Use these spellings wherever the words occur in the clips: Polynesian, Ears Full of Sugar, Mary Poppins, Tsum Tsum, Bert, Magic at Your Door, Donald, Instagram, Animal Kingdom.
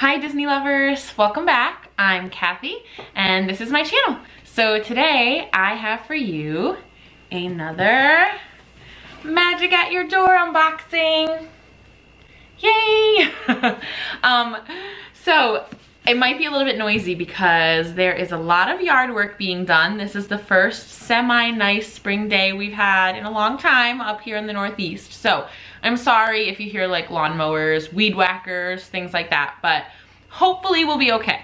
Hi Disney lovers, welcome back. I'm Kathy and this is my channel. So today I have for you another Magic at Your Door unboxing. Yay! So it might be a little bit noisy because there is a lot of yard work being done. This is the first semi-nice spring day we've had in a long time up here in the Northeast. So I'm sorry if you hear like lawnmowers, weed whackers, things like that, but hopefully we'll be okay.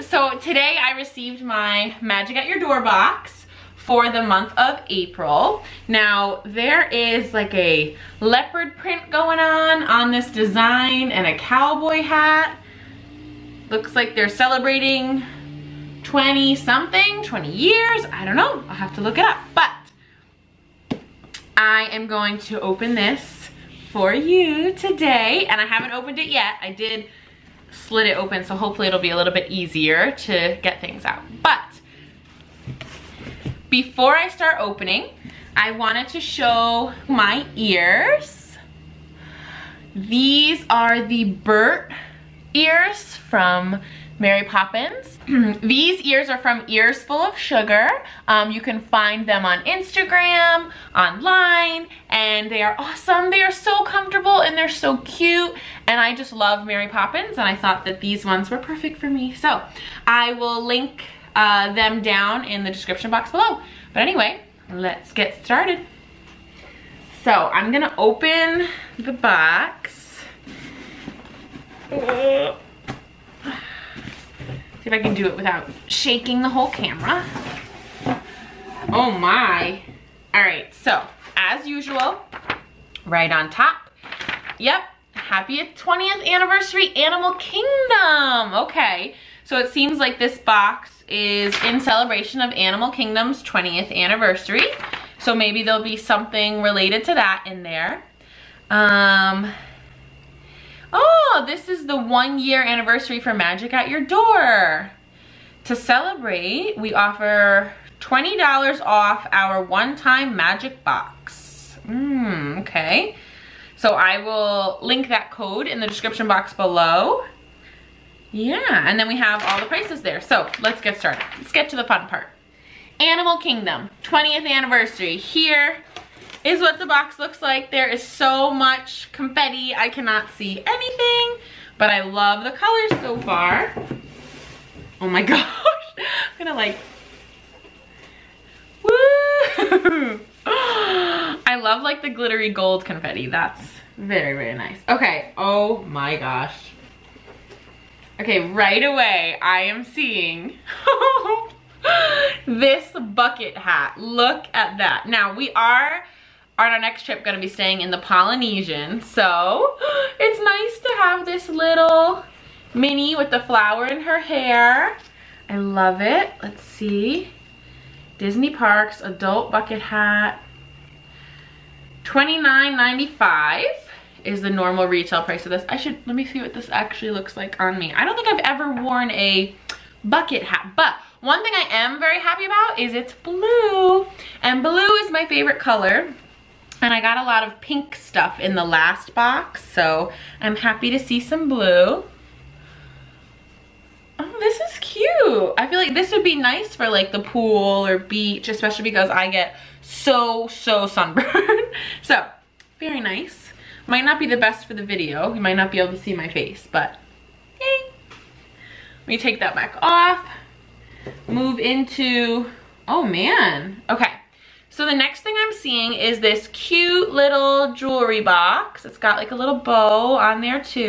So today I received my Magic at Your Door box for the month of April. Now there is like a leopard print going on this design and a cowboy hat. Looks like they're celebrating 20 years. I don't know, I'll have to look it up. But I am going to open this for you today, and I haven't opened it yet. I did slit it open, so hopefully it'll be a little bit easier to get things out. But before I start opening, I wanted to show my ears. These are the Bert ears from Mary Poppins. These ears are from Ears Full of Sugar. You can find them on Instagram, online, and they are awesome. They are so comfortable and they're so cute, and I just love Mary Poppins, and I thought that these ones were perfect for me. So I will link them down in the description box below. But anyway, let's get started. So I'm gonna open the box. See if I can do it without shaking the whole camera. Oh my. All right, so as usual, right on top. Yep, happy 20th anniversary Animal Kingdom. Okay, so it seems like this box is in celebration of Animal Kingdom's 20th anniversary. So maybe there'll be something related to that in there. Oh, this is the 1-year anniversary for Magic at Your Door. To celebrate, we offer $20 off our one-time magic box. Okay. So I will link that code in the description box below. Yeah, and then we have all the prices there. So let's get started. Let's get to the fun part. Animal Kingdom, 20th anniversary. Here is what the box looks like. There is so much confetti. I cannot see anything, but I love the colors so far. Oh my gosh. I'm gonna like, woo! I love like the glittery gold confetti. That's very, very nice. Okay, oh my gosh. Okay, right away, I am seeing this bucket hat. Look at that. Now we are, on our next trip, gonna be staying in the Polynesian, so it's nice to have this little mini with the flower in her hair. I love it. Let's see. Disney Parks adult bucket hat. $29.95 is the normal retail price of this. Let me see what this actually looks like on me. I don't think I've ever worn a bucket hat, but one thing I am very happy about is it's blue, and blue is my favorite color. And I got a lot of pink stuff in the last box, so I'm happy to see some blue. Oh, this is cute. I feel like this would be nice for like the pool or beach, especially because I get so sunburned. So, very nice. Might not be the best for the video. You might not be able to see my face, but yay. Let me take that back off. Move into, oh man, okay. So the next thing I'm seeing is this cute little jewelry box. It's got like a little bow on there too.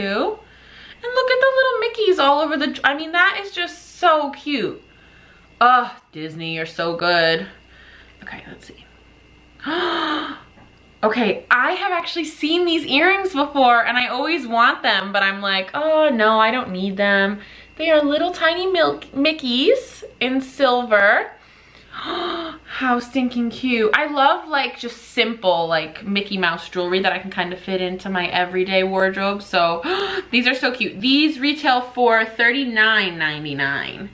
And look at the little Mickeys all over the, I mean, that is just so cute. Oh, Disney, you're so good. Okay, let's see. Okay, I have actually seen these earrings before and I always want them, but I'm like, oh no, I don't need them. They are little tiny Mickeys in silver. How stinking cute. I love like just simple like Mickey Mouse jewelry that I can kind of fit into my everyday wardrobe. So these are so cute. These retail for $39.99.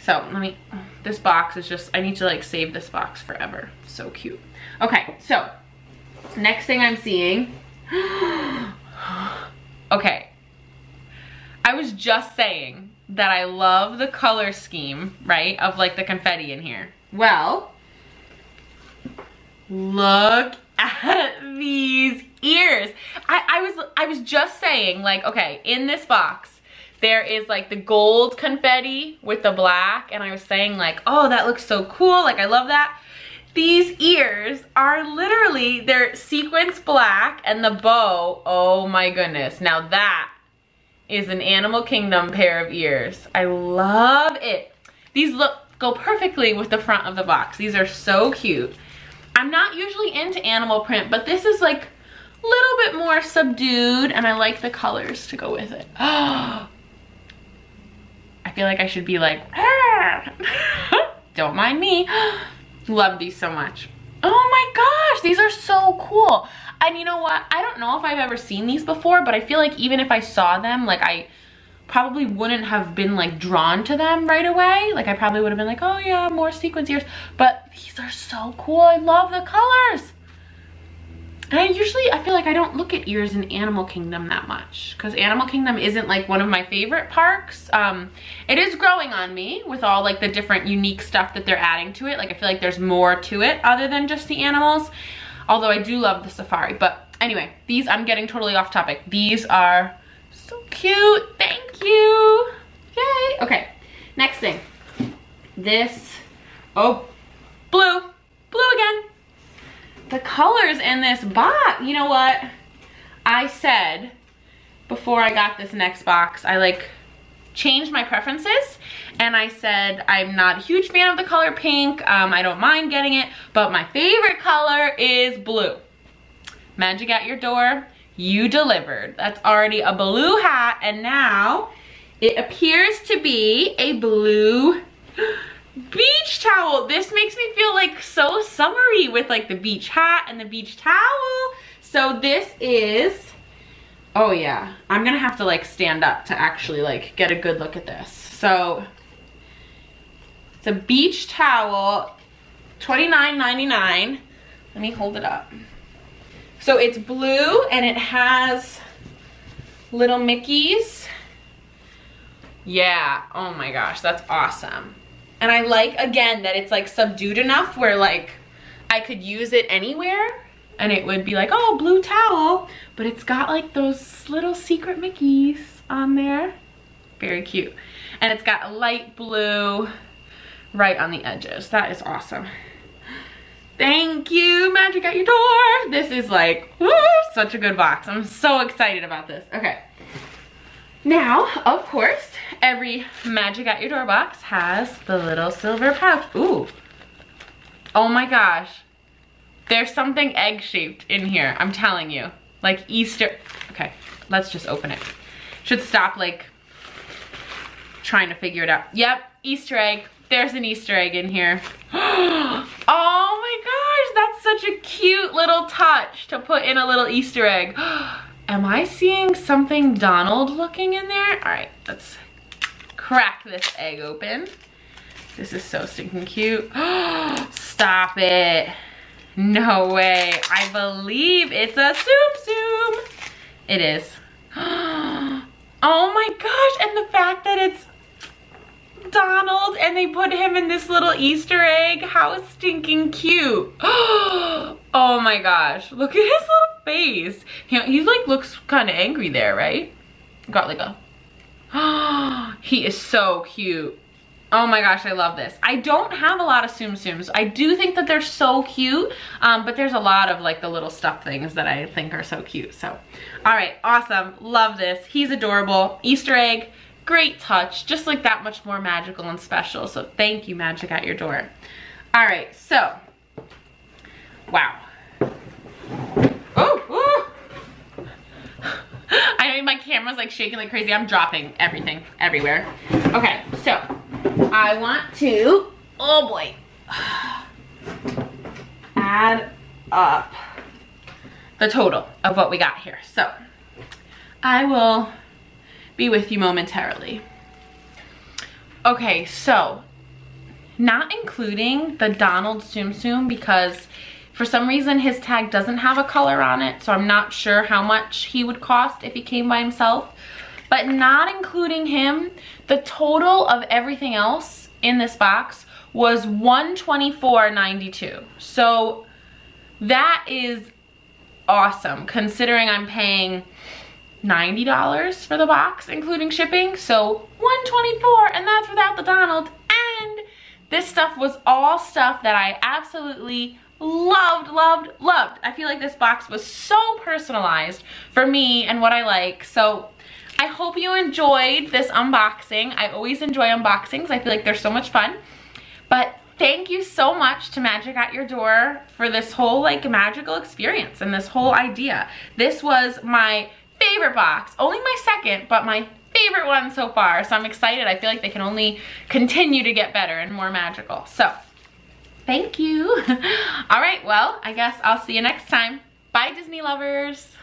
So let me, this box is just, I need to like save this box forever. So cute. Okay, so next thing I'm seeing. Okay. I was just saying that I love the color scheme, right, of like the confetti in here. Well, look at these ears. I was just saying, like, okay, in this box there is like the gold confetti with the black, and I was saying like, oh, that looks so cool, like I love that. These ears are literally, they're sequins black and the bow, oh my goodness. Now that is an Animal Kingdom pair of ears. I love it. These look, go perfectly with the front of the box. These are so cute. I'm not usually into animal print, but this is like a little bit more subdued and I like the colors to go with it. Oh, I feel like I should be like, don't mind me. Love these so much. Oh my gosh, these are so cool. And you know what, I don't know if I've ever seen these before, but I feel like even if I saw them, like I probably wouldn't have been like drawn to them right away. Like I probably would have been like, oh yeah, more sequins ears. But these are so cool. I love the colors. And I feel like I don't look at ears in Animal Kingdom that much, because Animal Kingdom isn't like one of my favorite parks. It is growing on me with all like the different unique stuff that they're adding to it. Like I feel like there's more to it other than just the animals. Although I do love the safari. But anyway, these, I'm getting totally off topic. These are so cute. Thank you. Yay. Okay, next thing. This, oh, blue. Blue again. The colors in this box, you know what? I said before I got this next box, I like changed my preferences and I said I'm not a huge fan of the color pink. I don't mind getting it, but my favorite color is blue. Magic at Your Door, you delivered. That's already a blue hat and now it appears to be a blue beach towel. This makes me feel like so summery with like the beach hat and the beach towel. So this is, oh yeah, I'm gonna have to like stand up to actually like get a good look at this. So it's a beach towel, $29.99. Let me hold it up. So it's blue and it has little Mickeys. Yeah, oh my gosh, that's awesome. And I like, again, that it's like subdued enough where like I could use it anywhere and it would be like, oh, blue towel, but it's got like those little secret Mickeys on there. Very cute. And it's got a light blue right on the edges. That is awesome. Thank you, Magic at Your Door. This is like, woo, such a good box. I'm so excited about this. Okay. Now, of course, every Magic at Your Door box has the little silver pouch. Ooh. Oh my gosh. There's something egg-shaped in here, I'm telling you. Like Easter. Okay, let's just open it. Should stop like trying to figure it out. Yep, Easter egg. There's an Easter egg in here. Oh my gosh, that's such a cute little touch to put in a little Easter egg. Am I seeing something Donald looking in there? All right, let's crack this egg open. This is so stinking cute. Stop it. No way. I believe it's a Tsum Tsum. It is. Oh my gosh, and the fact that it's Donald and they put him in this little Easter egg, how stinking cute. Oh my gosh, look at his little face. He like looks kind of angry there, right? Got like a, oh, he is so cute. Oh my gosh, I love this. I don't have a lot of Tsum Tsums. I do think that they're so cute, but there's a lot of like the little stuffed things that I think are so cute. So, all right, awesome, love this. He's adorable. Easter egg, great touch, just like that much more magical and special. So thank you, Magic at Your Door. All right, so, wow. Oh, oh. I mean, my camera's like shaking like crazy. I'm dropping everything everywhere. Okay, so I want to, oh boy, add up the total of what we got here. So I will be with you momentarily. Okay, so not including the Donald Tsum Tsum, because for some reason his tag doesn't have a color on it, so I'm not sure how much he would cost if he came by himself. But not including him, the total of everything else in this box was $124.92. So that is awesome, considering I'm paying $90 for the box, including shipping. So $124, and that's without the Donald. And this stuff was all stuff that I absolutely loved, loved, loved. I feel like this box was so personalized for me and what I like. So I hope you enjoyed this unboxing. I always enjoy unboxings. I feel like they're so much fun. But thank you so much to Magic at Your Door for this whole like magical experience and this whole idea. This was my favorite box, only my second, but my favorite one so far. So I'm excited. I feel like they can only continue to get better and more magical. So thank you. All right, well, I guess I'll see you next time. Bye, Disney lovers.